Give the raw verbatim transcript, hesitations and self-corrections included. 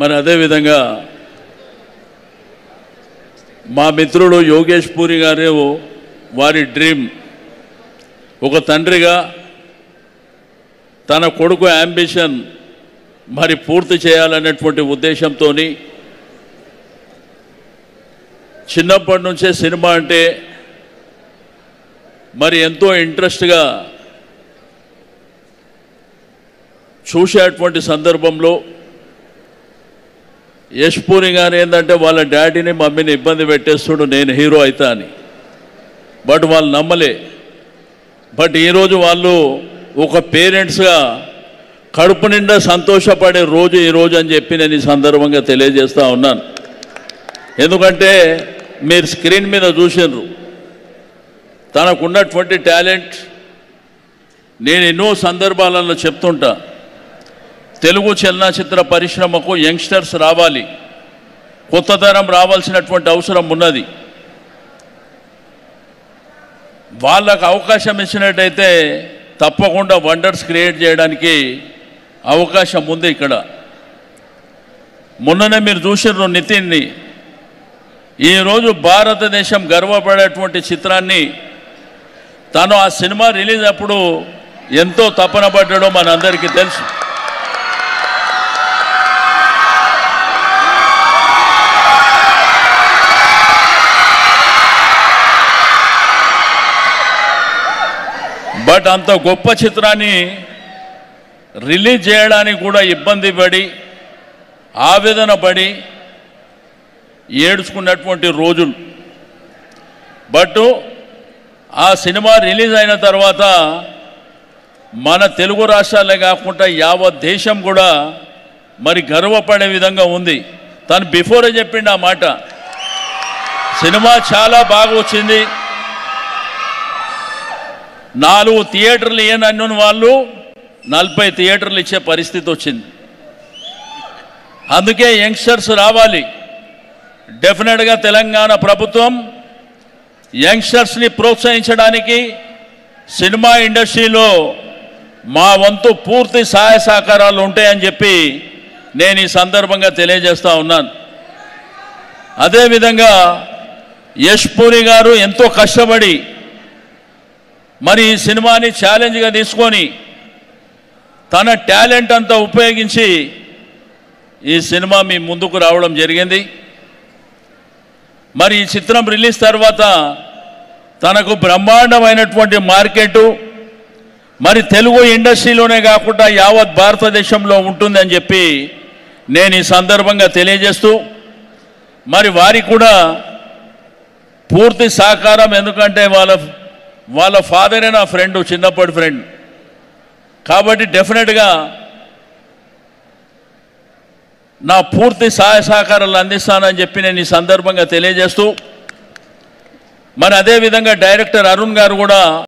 మరి అదే విధంగా మా మిత్రుడు యాష్ పూరి గారేవో వారి డ్రీమ్ ఒక తండ్రిగా తన కొడుకు ఆంబిషన్ మరి పూర్తి చేయాలనేటువంటి ఉద్దేశంతోని చిన్నప్పటి నుంచే సినిమా అంటే మరి ఎంతో ఇంట్రెస్ట్ గా చూసేటువంటి సందర్భంలో యష్ పూరి గారు ఏంటంటే వాళ్ళ డాడీని మమ్మీని ఇబ్బంది పెట్టేస్తుడు నేను హీరో అవుతా అని. బట్ వాళ్ళు నమ్మలే. బట్ ఈరోజు వాళ్ళు ఒక పేరెంట్స్గా కడుపు నిండా సంతోషపడే రోజు ఈరోజు అని చెప్పి నేను ఈ సందర్భంగా తెలియజేస్తూ ఉన్నాను. ఎందుకంటే మీరు స్క్రీన్ మీద చూసినారు తనకున్నటువంటి టాలెంట్. నేను ఎన్నో సందర్భాలలో చెప్తుంటా తెలుగు చలనచిత్ర పరిశ్రమకు యంగ్స్టర్స్ రావాలి, కొత్త తరం రావాల్సినటువంటి అవసరం ఉన్నది. వాళ్ళకు అవకాశం ఇచ్చినట్టయితే తప్పకుండా వండర్స్ క్రియేట్ చేయడానికి అవకాశం ఉంది. ఇక్కడ మొన్ననే మీరు చూసిర్రు నితిన్ని, ఈరోజు భారతదేశం గర్వపడేటువంటి చిత్రాన్ని తను ఆ సినిమా రిలీజ్ అప్పుడు ఎంతో తపన పడ్డాడో మనందరికీ తెలుసు. బట్ అంత గొప్ప చిత్రాన్ని రిలీజ్ చేయడానికి కూడా ఇబ్బంది పడి ఆవేదన పడి ఏడ్చుకున్నటువంటి రోజులు. బట్ ఆ సినిమా రిలీజ్ అయిన తర్వాత మన తెలుగు రాష్ట్రాలే కాకుండా యావత్ దేశం కూడా మరి గర్వపడే విధంగా ఉంది. తను బిఫోరే చెప్పిండు ఆ మాట, సినిమా చాలా బాగా వచ్చింది, నాలుగు థియేటర్లు ఏనన్న వాళ్ళు నలభై థియేటర్లు ఇచ్చే పరిస్థితి వచ్చింది. అందుకే యంగ్స్టర్స్ రావాలి. డెఫినెట్గా తెలంగాణ ప్రభుత్వం యంగ్స్టర్స్ని ప్రోత్సహించడానికి సినిమా ఇండస్ట్రీలో మా వంతు పూర్తి సహాయ సహకారాలు ఉంటాయని చెప్పి నేను ఈ సందర్భంగా తెలియజేస్తూ ఉన్నాను. అదేవిధంగా యష్ పూరి గారు ఎంతో కష్టపడి మరి ఈ సినిమాని ఛాలెంజ్గా తీసుకొని తన టాలెంట్ అంతా ఉపయోగించి ఈ సినిమా మీ ముందుకు రావడం జరిగింది. మరి ఈ చిత్రం రిలీజ్ తర్వాత తనకు బ్రహ్మాండమైనటువంటి మార్కెటు మరి తెలుగు ఇండస్ట్రీలోనే కాకుండా యావత్ భారతదేశంలో ఉంటుందని చెప్పి నేను ఈ సందర్భంగా తెలియజేస్తూ మరి వారికి కూడా పూర్తి సహకారం. ఎందుకంటే వాళ్ళ వాళ్ళ ఫాదరే నా ఫ్రెండ్, చిన్నప్పటి ఫ్రెండ్ కాబట్టి డెఫినెట్గా నా పూర్తి సహాయ సహకారాలు అందిస్తానని చెప్పి నేను ఈ సందర్భంగా తెలియజేస్తూ మరి అదేవిధంగా డైరెక్టర్ అరుణ్ గారు కూడా